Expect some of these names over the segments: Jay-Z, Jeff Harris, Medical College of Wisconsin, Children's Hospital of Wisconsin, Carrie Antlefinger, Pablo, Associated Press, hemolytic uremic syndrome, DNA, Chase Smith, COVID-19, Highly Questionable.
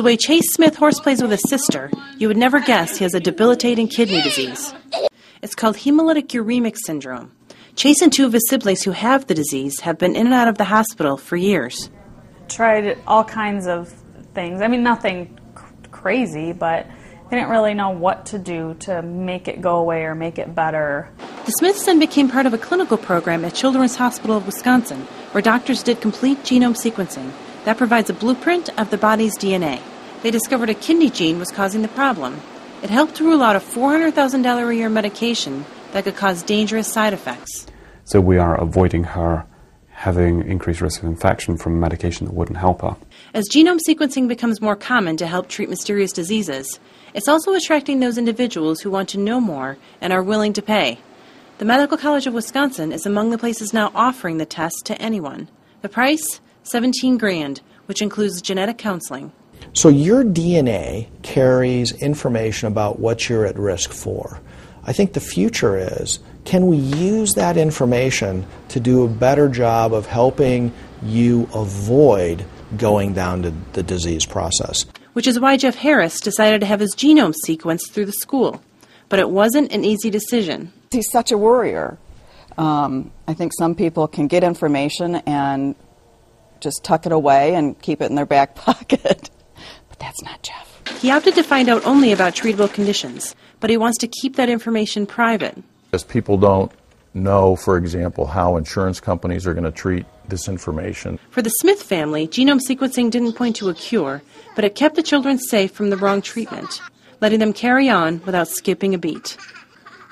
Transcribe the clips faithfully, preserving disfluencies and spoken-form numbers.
The way Chase Smith horseplays with his sister, you would never guess he has a debilitating kidney disease. It's called hemolytic uremic syndrome. Chase and two of his siblings who have the disease have been in and out of the hospital for years. Tried all kinds of things. I mean, nothing crazy, but they didn't really know what to do to make it go away or make it better. The Smiths then became part of a clinical program at Children's Hospital of Wisconsin, where doctors did complete genome sequencing. That provides a blueprint of the body's D N A. They discovered a kidney gene was causing the problem. It helped to rule out a four hundred thousand dollars a year medication that could cause dangerous side effects. So we are avoiding her having increased risk of infection from medication that wouldn't help her. As genome sequencing becomes more common to help treat mysterious diseases, it's also attracting those individuals who want to know more and are willing to pay. The Medical College of Wisconsin is among the places now offering the test to anyone. The price? seventeen grand, which includes genetic counseling. So your D N A carries information about what you're at risk for. I think the future is, can we use that information to do a better job of helping you avoid going down to the disease process? Which is why Jeff Harris decided to have his genome sequenced through the school. But it wasn't an easy decision. He's such a worrier. Um, I think some people can get information and just tuck it away and keep it in their back pocket. But that's not Jeff. He opted to find out only about treatable conditions, but he wants to keep that information private. As people don't know, for example, how insurance companies are going to treat this information. For the Smith family, genome sequencing didn't point to a cure, but it kept the children safe from the wrong treatment, letting them carry on without skipping a beat.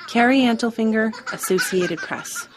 Carrie Antlefinger, Associated Press.